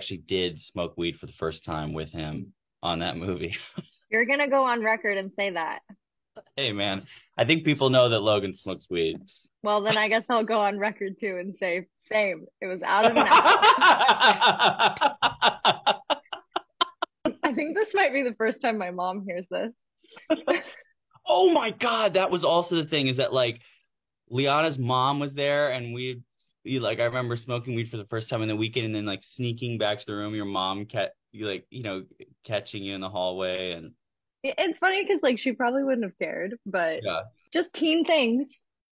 actually did smoke weed for the first time with him on that movie. You're going to go on record and say that. Hey, man, I think people know that Logan smokes weed. Well, then I guess I'll go on record, too, and say, same. It was out of my I think this might be the first time my mom hears this. Oh, my God. That was also the thing, is that, like, Liana's mom was there, and we, like, I remember smoking weed for the first time in the weekend, and then, like, sneaking back to the room. Your mom kept, like, you know, catching you in the hallway. And it's funny because, like, she probably wouldn't have cared, but yeah. Just teen things.